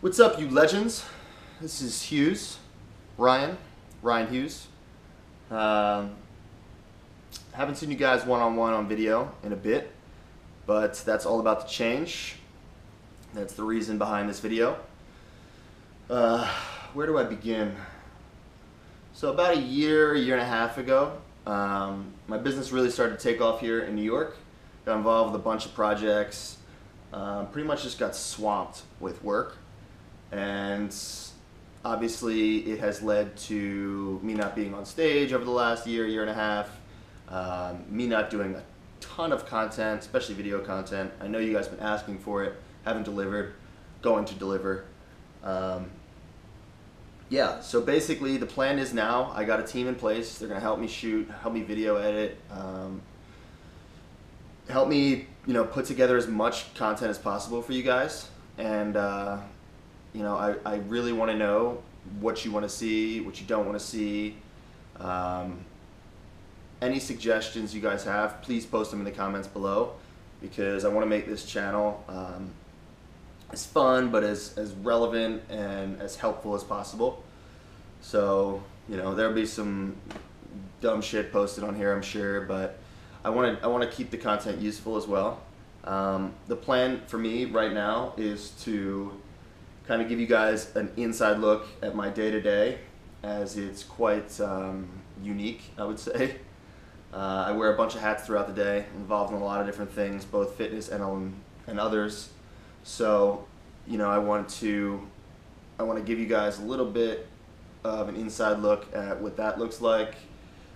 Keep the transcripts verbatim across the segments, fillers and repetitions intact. What's up, you legends? This is Hughes, Ryan, Ryan Hughes. Um, haven't seen you guys one-on-one on video in a bit, but that's all about to change. That's the reason behind this video. Uh, where do I begin? So about a year, year and a half ago, um, my business really started to take off here in New York. Got involved with a bunch of projects. Uh, pretty much just got swamped with work. And obviously it has led to me not being on stage over the last year, year and a half, um, me not doing a ton of content, especially video content. I know you guys have been asking for it, haven't delivered, going to deliver. Um, yeah, so basically the plan is now I got a team in place. They're gonna help me shoot, help me video edit, um, help me you know, put together as much content as possible for you guys. And uh, You know, I, I really want to know what you want to see, what you don't want to see. Um, any suggestions you guys have, please post them in the comments below, because I want to make this channel um, as fun but as, as relevant and as helpful as possible. So, you know, there'll be some dumb shit posted on here, I'm sure, but I want to, I want to keep the content useful as well. Um, the plan for me right now is to kind of give you guys an inside look at my day-to-day, as it's quite um, unique, I would say. Uh, I wear a bunch of hats throughout the day, involved in a lot of different things, both fitness and um, and others. So, you know, I want to I want to give you guys a little bit of an inside look at what that looks like.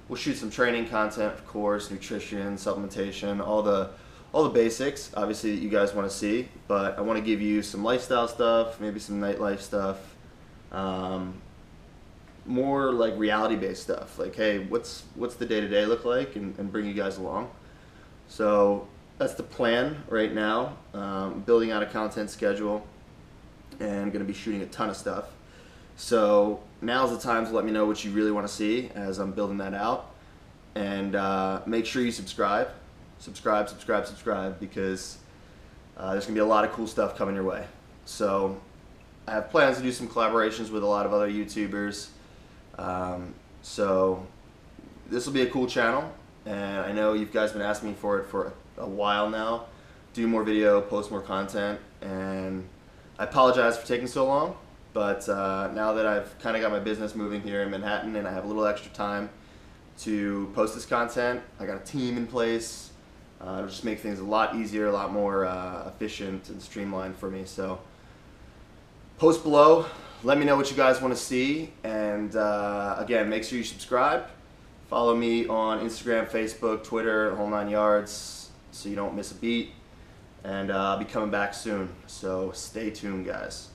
We'll shoot some training content, of course, nutrition, supplementation, all the all the basics, obviously, that you guys want to see, but I want to give you some lifestyle stuff, maybe some nightlife stuff, um, more like reality-based stuff, like, hey, what's what's the day-to-day look like, and, and bring you guys along. So that's the plan right now, um, building out a content schedule, and I'm going to be shooting a ton of stuff. So now's the time to let me know what you really want to see as I'm building that out, and uh, make sure you subscribe. Subscribe, subscribe, subscribe, because uh, there's going to be a lot of cool stuff coming your way. So I have plans to do some collaborations with a lot of other YouTubers. Um, so this will be a cool channel, and I know you guys have been asking me for it for a, a while now. Do more video, post more content, and I apologize for taking so long, but uh, now that I've kind of got my business moving here in Manhattan and I have a little extra time to post this content, I got a team in place. Uh, it'll just make things a lot easier, a lot more uh, efficient and streamlined for me. So post below, let me know what you guys want to see, and uh, again, make sure you subscribe. Follow me on Instagram, Facebook, Twitter, the whole nine yards, so you don't miss a beat, and uh, I'll be coming back soon, so stay tuned, guys.